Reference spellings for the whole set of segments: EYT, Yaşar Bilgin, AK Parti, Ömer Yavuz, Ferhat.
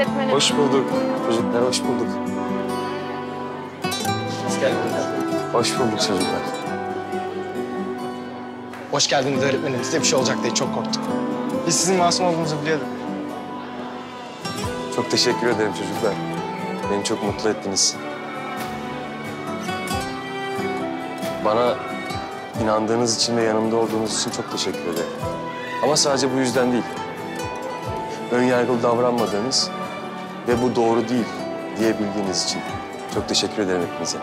öğretmenim. Hoş bulduk. Çocuklar hoş bulduk. Hoş geldiniz. Hoş bulduk çocuklar. Hoş geldiniz öğretmenim. Size bir şey olacak diye çok korktuk. Biz sizin masum olduğunuzu biliyorduk. Çok teşekkür ederim çocuklar. Beni çok mutlu ettiniz. Bana inandığınız için ve yanımda olduğunuz için çok teşekkür ederim. Ama sadece bu yüzden değil. Ön yargılı davranmadığınız ve bu doğru değil diyebildiğiniz için çok teşekkür ederim hepinize.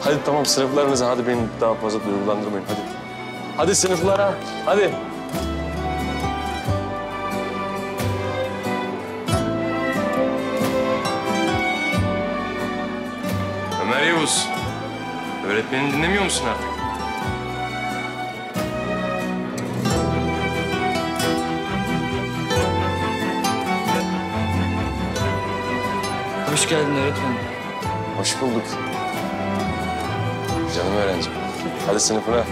Hadi tamam sınıflarınıza, hadi beni daha fazla duygulandırmayın, hadi. Hadi sınıflara, hadi. Ömer Yavuz, öğretmenini dinlemiyor musun artık? Hoş geldin öğretmenim. Hoş bulduk. Canım öğrencim. Hadi sınıfına.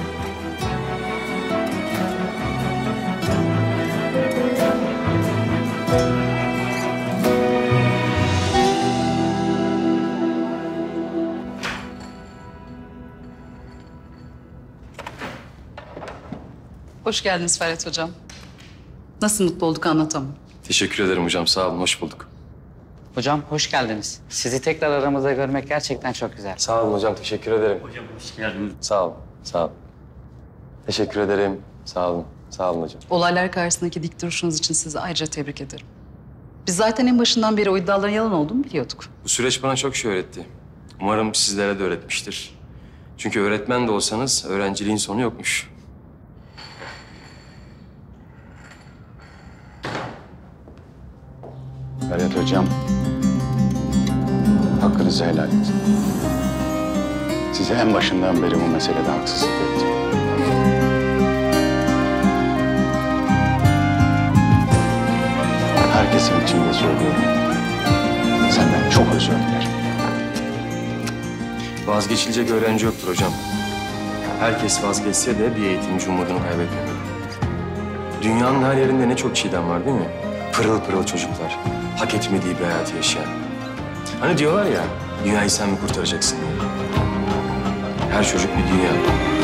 Hoş geldiniz Ferhat hocam. Nasıl mutlu olduk anlatamam. Teşekkür ederim hocam. Sağ olun. Hoş bulduk. Hocam hoş geldiniz. Sizi tekrar aramızda görmek gerçekten çok güzel. Sağ olun hocam, teşekkür ederim. Hocam hoş geldiniz. Sağ olun, sağ olun. Teşekkür ederim, sağ olun. Sağ olun hocam. Olaylar karşısındaki dik duruşunuz için sizi ayrıca tebrik ederim. Biz zaten en başından beri o iddiaların yalan olduğunu biliyorduk. Bu süreç bana çok şey öğretti. Umarım sizlere de öğretmiştir. Çünkü öğretmen de olsanız öğrenciliğin sonu yokmuş. Ferhat hocam, hakkınızı helal edin. Size en başından beri bu meselede haksızlık ettim. Herkesin içinde söylüyorum. Senden çok özür dilerim. Vazgeçilecek öğrenci yoktur hocam. Herkes vazgeçse de bir eğitimci umudunu kaybetmemeli. Dünyanın her yerinde ne çok çiğdem var değil mi? Pırıl pırıl çocuklar, hak etmediği bir hayatı yaşayan. Hani diyorlar ya, dünyayı sen mi kurtaracaksın? Her çocuk bir dünya.